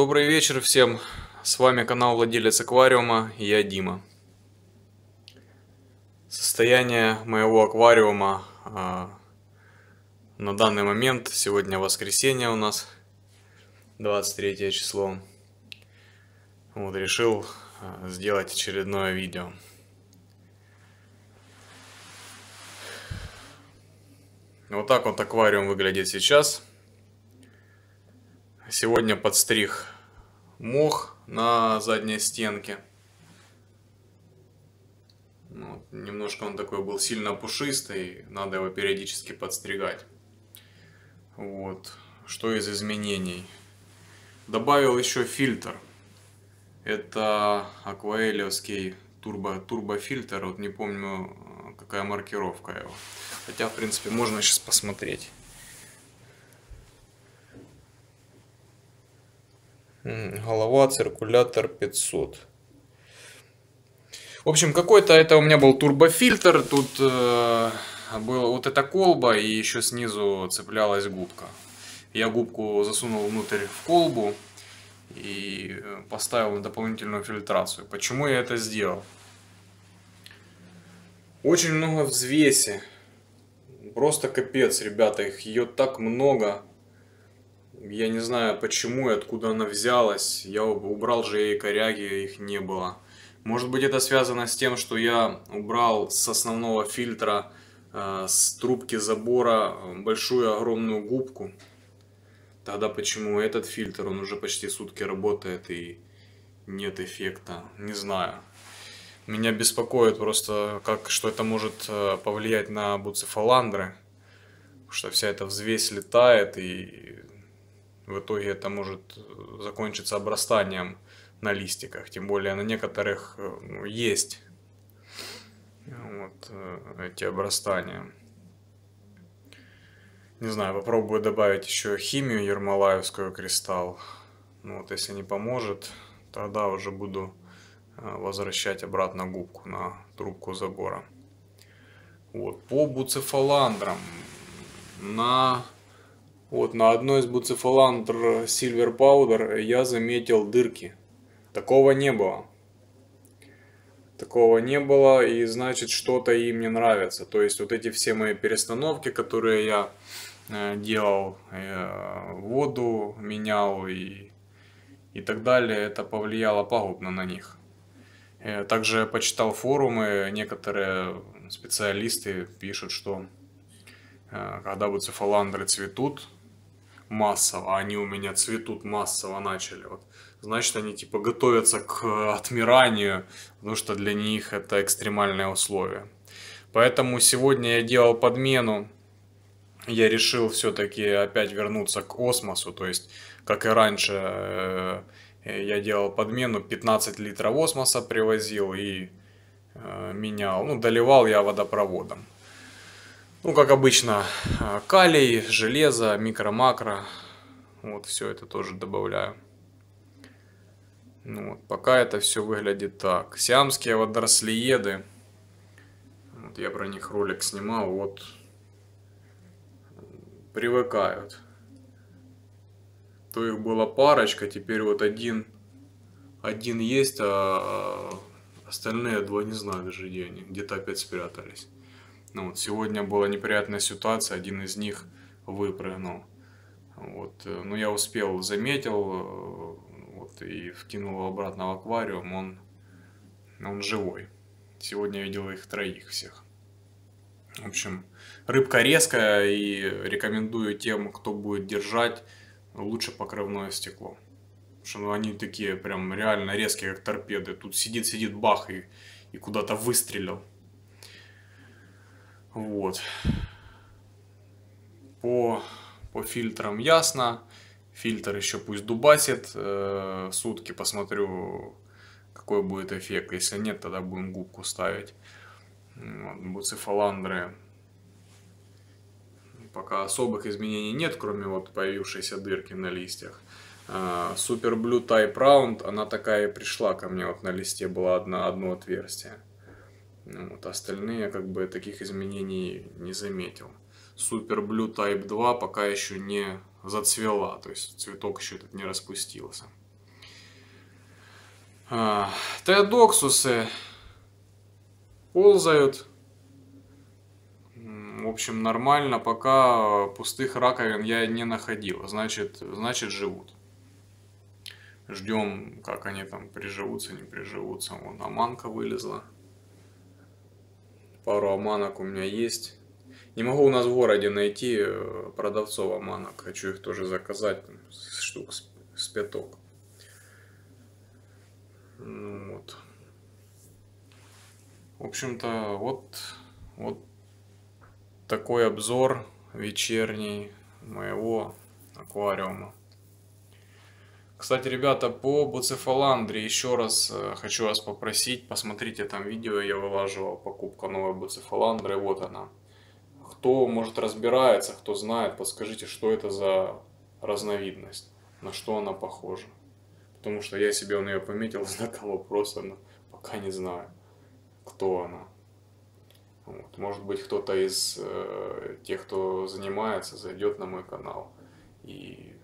Добрый вечер всем, с вами канал Владелец аквариума, я Дима. Состояние моего аквариума на данный момент, сегодня воскресенье у нас, 23 число. Вот решил сделать очередное видео. Вот так вот аквариум выглядит сейчас. Сегодня подстриг мох на задней стенке. Вот, немножко он такой был сильно пушистый, надо его периодически подстригать. Вот. Что из изменений? Добавил еще фильтр. Это акваэлевский турбофильтр. Вот не помню, какая маркировка его. Хотя, в принципе, можно сейчас посмотреть. Голова циркулятор 500. В общем, какой-то это у меня был турбофильтр. Тут была вот эта колба, и еще снизу цеплялась губка. Я губку засунул внутрь в колбу и поставил дополнительную фильтрацию. Почему я это сделал? Очень много взвеси. Просто капец, ребята, их ее так много. Я не знаю, почему и откуда она взялась. Я убрал же ей коряги, их не было. Может быть, это связано с тем, что я убрал с основного фильтра, с трубки забора, большую огромную губку. Тогда почему этот фильтр, он уже почти сутки работает и нет эффекта. Не знаю. Меня беспокоит просто, что это может повлиять на буцефаландры. Потому что вся эта взвесь летает и... В итоге это может закончиться обрастанием на листиках, тем более на некоторых есть вот эти обрастания. Не знаю, попробую добавить еще химию ермолаевскую, кристалл. Ну, вот, если не поможет, тогда уже буду возвращать обратно губку на трубку забора. Вот, по буцефаландрам на одной из буцефаландр Silver Powder я заметил дырки. Такого не было. Такого не было, и значит, что-то им не нравится. То есть вот эти все мои перестановки, которые я делал, я воду менял и так далее, это повлияло пагубно на них. Также я почитал форумы, некоторые специалисты пишут, что когда буцефаландры цветут массово, они у меня цветут массово начали, вот, значит, они типа готовятся к отмиранию, потому что для них это экстремальные условия. Поэтому сегодня я делал подмену, я решил все-таки опять вернуться к осмосу, то есть, как и раньше, я делал подмену, 15 литров осмоса привозил и менял, ну, доливал я водопроводом. Ну, как обычно, калий, железо, микро-макро. Вот все это тоже добавляю. Ну, вот, пока это все выглядит так. Сиамские водорослиеды. Вот я про них ролик снимал. Вот. Привыкают. То их была парочка, теперь вот один есть, а остальные два не знаю даже где они. Где-то опять спрятались. Ну, вот, сегодня была неприятная ситуация, один из них выпрыгнул. Вот, но я успел, заметил, вот, и вкинул его обратно в аквариум, он живой. Сегодня я видел их троих всех. В общем, рыбка резкая, и рекомендую тем, кто будет держать, лучше покрывное стекло. Потому что ну, они такие прям реально резкие, как торпеды. Тут сидит, бах, и куда-то выстрелил. Вот. По фильтрам ясно. Фильтр еще пусть дубасит. Сутки посмотрю, какой будет эффект. Если нет, тогда будем губку ставить. Вот, буцефаландры. Пока особых изменений нет, кроме вот появившейся дырки на листьях. Super Blue Type Round, она такая и пришла ко мне. Вот на листе было одно отверстие. Вот, остальные как бы таких изменений не заметил. Super Blue Type 2 пока еще не зацвела, то есть цветок еще тут не распустился. Теодоксусы ползают. В общем, нормально, пока пустых раковин я не находила. Значит, живут. Ждем, как они там приживутся, не приживутся. Вон аманка вылезла. Пару аманок у меня есть. Не могу у нас в городе найти продавцов аманок. Хочу их тоже заказать. Там, штук с 5. Ну, вот. В общем-то, вот такой обзор вечерний моего аквариума. Кстати, ребята, по буцефаландре еще раз хочу вас попросить, посмотрите там видео, я вылаживал покупку новой буцефаландры, вот она. Кто, может, разбирается, кто знает, подскажите, что это за разновидность, на что она похожа. Потому что я себе ее пометил, знаком вопроса, но пока не знаю, кто она. Вот. Может быть, кто-то из тех, кто занимается, зайдет на мой канал и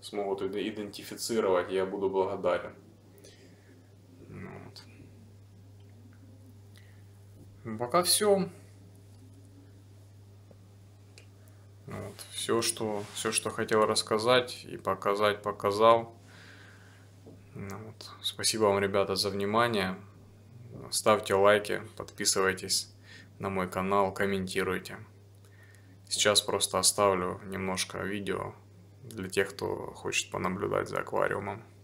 смогут идентифицировать, я буду благодарен. Вот. Пока все. Вот. Все, что хотел рассказать и показать, показал. Вот. Спасибо вам, ребята, за внимание. Ставьте лайки, подписывайтесь на мой канал, комментируйте. Сейчас просто оставлю немножко видео для тех, кто хочет понаблюдать за аквариумом.